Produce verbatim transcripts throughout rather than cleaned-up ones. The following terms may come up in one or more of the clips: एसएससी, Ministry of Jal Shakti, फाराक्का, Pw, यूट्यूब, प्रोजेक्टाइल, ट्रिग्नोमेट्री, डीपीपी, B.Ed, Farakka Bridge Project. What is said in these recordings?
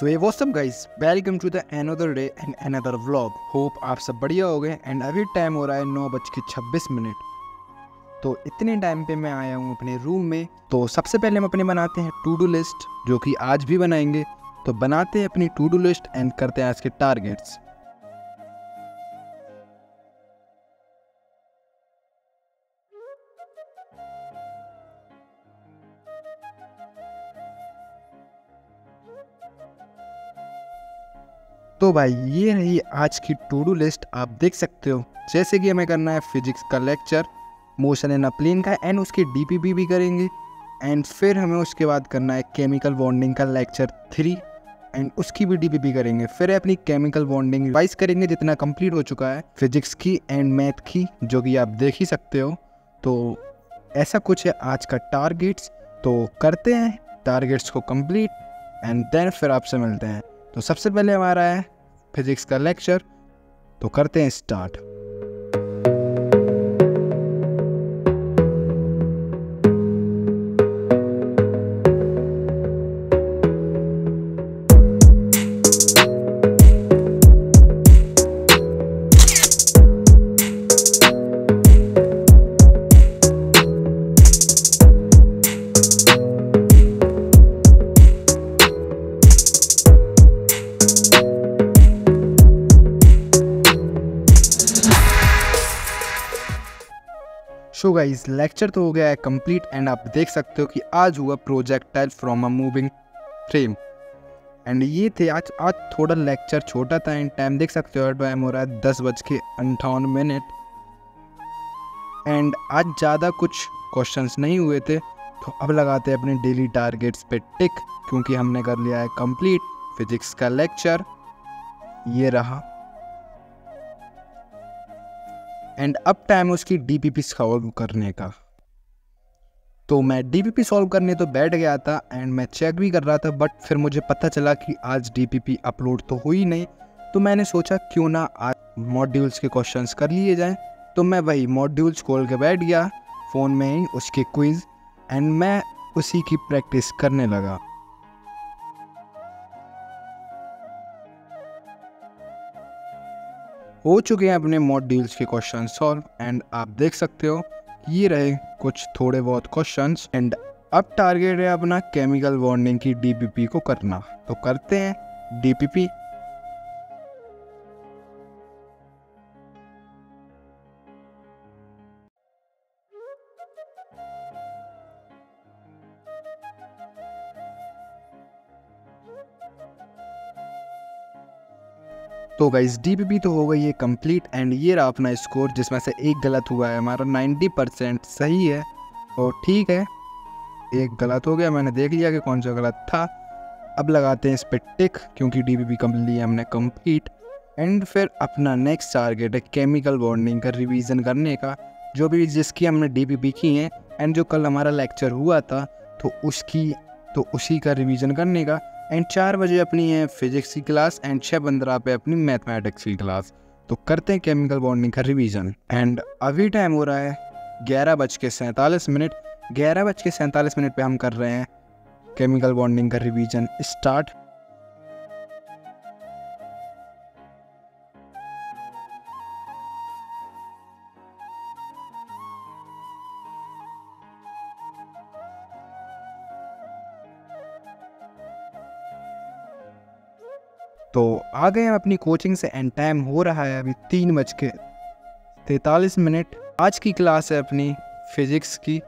सो ये what's up guys, welcome to the another day and another vlog. Hope आप सब बढ़िया हो गए। एंड अभी टाइम हो रहा है नौ बज के छब्बीस मिनट। तो इतने टाइम पे मैं आया हूँ अपने रूम में। तो सबसे पहले हम अपने बनाते हैं टू डू लिस्ट, जो कि आज भी बनाएंगे। तो बनाते हैं अपनी टू डू लिस्ट एंड करते हैं आज के टारगेट्स। तो भाई ये रही आज की टू डू लिस्ट, आप देख सकते हो। जैसे कि हमें करना है फिजिक्स का लेक्चर, मोशन एंड प्लेन का, एंड उसकी डीपीपी भी करेंगे। एंड फिर हमें उसके बाद करना है केमिकल बॉन्डिंग का लेक्चर थ्री, एंड उसकी भी डीपीपी करेंगे। फिर अपनी केमिकल बॉन्डिंग रिवाइज करेंगे जितना कंप्लीट हो चुका है फिजिक्स की एंड मैथ की, जो कि आप देख ही सकते हो। तो ऐसा कुछ है आज का टारगेट्स। तो करते हैं टारगेट्स को कंप्लीट एंड देन फिर आपसे मिलते हैं। तो सबसे पहले हमारा है फिजिक्स का लेक्चर, तो करते हैं स्टार्ट। सो गाइस, लेक्चर तो हो गया है कंप्लीट एंड आप देख सकते हो कि आज हुआ प्रोजेक्टाइल from a moving frame. And ये थे आज आज थोड़ा लेक्चर छोटा था। एंड टाइम देख सकते हो, टाइम हो रहा है दस बज के अंठावन मिनट। एंड आज ज़्यादा कुछ क्वेश्चंस नहीं हुए थे। तो अब लगाते हैं अपने डेली टारगेट्स पे टिक, क्योंकि हमने कर लिया है कंप्लीट फिजिक्स का लेक्चर। ये रहा। एंड अब टाइम है उसकी डीपीपी सॉल्व करने का। तो मैं डीपीपी सॉल्व करने तो बैठ गया था एंड मैं चेक भी कर रहा था, बट फिर मुझे पता चला कि आज डीपीपी अपलोड तो हुई नहीं। तो मैंने सोचा क्यों ना आज मॉड्यूल्स के क्वेश्चंस कर लिए जाएं। तो मैं वही मॉड्यूल्स खोल के बैठ गया फ़ोन में ही, उसके क्विज़, एंड मैं उसी की प्रैक्टिस करने लगा। हो चुके हैं अपने मॉड्यूल्स के क्वेश्चन सॉल्व एंड आप देख सकते हो ये रहे कुछ थोड़े बहुत क्वेश्चंस। एंड अब टारगेट है अपना केमिकल बॉन्डिंग की डीपीपी को करना। तो करते हैं डीपीपी। तो गाइस डीपीपी तो हो गई है कंप्लीट एंड ये रहा अपना स्कोर, जिसमें से एक गलत हुआ है। हमारा नब्बे परसेंट सही है और ठीक है, एक गलत हो गया। मैंने देख लिया कि कौन सा गलत था। अब लगाते हैं इस पर टिक, क्योंकि डीपीपी कर ली है हमने कंप्लीट। एंड फिर अपना नेक्स्ट टारगेट है केमिकल बॉन्डिंग का रिवीजन करने का, जो भी जिसकी हमने डीपीपी की है एंड जो कल हमारा लेक्चर हुआ था तो उसकी तो उसी का रिवीजन करने का। एंड चार बजे अपनी है फिजिक्स की क्लास एंड छः पंद्रह पे अपनी मैथमेटिक्स की क्लास। तो करते हैं केमिकल बॉन्डिंग का रिवीजन। एंड अभी टाइम हो रहा है ग्यारह बज के सैंतालीस मिनट। ग्यारह बज के सैंतालीस मिनट पे हम कर रहे हैं केमिकल बॉन्डिंग का रिवीजन स्टार्ट। तो आ गए हम अपनी कोचिंग से एंड टाइम हो रहा है अभी तीन बज के तैंतालीस मिनट। आज की क्लास है अपनी फिजिक्स की,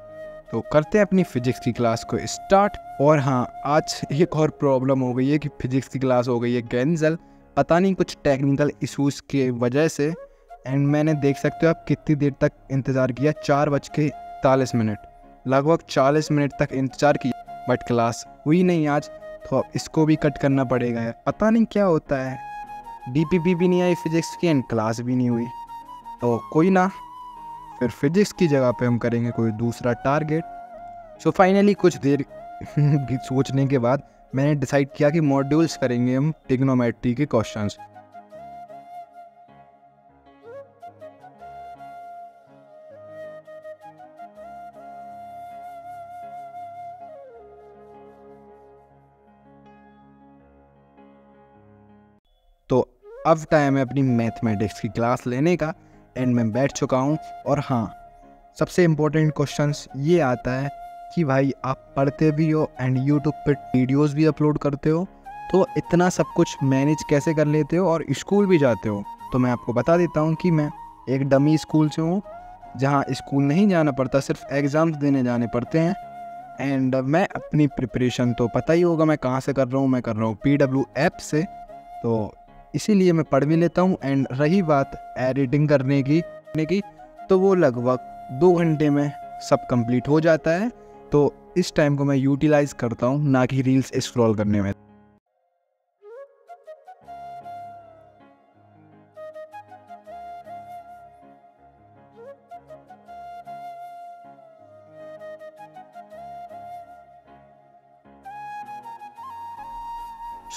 तो करते हैं अपनी फिजिक्स की क्लास को स्टार्ट। और हाँ, आज एक और प्रॉब्लम हो गई है कि फिजिक्स की क्लास हो गई है कैंसल, पता नहीं कुछ टेक्निकल इशूज़ के वजह से। एंड मैंने देख सकते हो आप कितनी देर तक इंतज़ार किया, चार बज के इकतालीस मिनट, लगभग चालीस मिनट तक इंतज़ार किया, बट क्लास हुई नहीं आज। तो अब इसको भी कट करना पड़ेगा। पता नहीं क्या होता है, डीपीपी भी नहीं आई फिजिक्स की एंड क्लास भी नहीं हुई। तो कोई ना, फिर फिजिक्स की जगह पे हम करेंगे कोई दूसरा टारगेट। सो फाइनली कुछ देर सोचने के बाद मैंने डिसाइड किया कि मॉड्यूल्स करेंगे हम ट्रिग्नोमेट्री के क्वेश्चंस। अब टाइम है अपनी मैथमेटिक्स की क्लास लेने का एंड मैं बैठ चुका हूँ। और हाँ, सबसे इम्पोर्टेंट क्वेश्चंस ये आता है कि भाई आप पढ़ते भी हो एंड यूट्यूब पर वीडियोस भी अपलोड करते हो, तो इतना सब कुछ मैनेज कैसे कर लेते हो और स्कूल भी जाते हो। तो मैं आपको बता देता हूँ कि मैं एक डमी स्कूल से हूँ जहाँ स्कूल नहीं जाना पड़ता, सिर्फ एग्ज़ाम्स देने जाने पड़ते हैं। एंड मैं अपनी प्रिपरेशन तो पता ही होगा मैं कहाँ से कर रहा हूँ, मैं कर रहा हूँ पी डब्ल्यू ऐप से, तो इसीलिए मैं पढ़ भी लेता हूँ। एंड रही बात एडिटिंग करने की की तो वो लगभग दो घंटे में सब कंप्लीट हो जाता है। तो इस टाइम को मैं यूटिलाइज़ करता हूँ, ना कि रील्स स्क्रॉल करने में।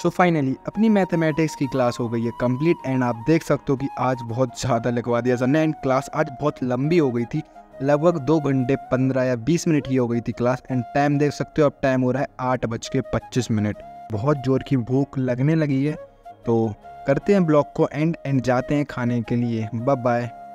सो फाइनली अपनी मैथमेटिक्स की क्लास हो गई है कंप्लीट। एंड आप देख सकते हो कि आज बहुत ज़्यादा लगवा दिया सर ने, एंड क्लास आज बहुत लंबी हो गई थी, लगभग दो घंटे पंद्रह या बीस मिनट की हो गई थी क्लास। एंड टाइम देख सकते हो, अब टाइम हो रहा है आठ बज के पच्चीस मिनट। बहुत ज़ोर की भूख लगने लगी है, तो करते हैं ब्लॉग को एंड एंड जाते हैं खाने के लिए। Bye bye.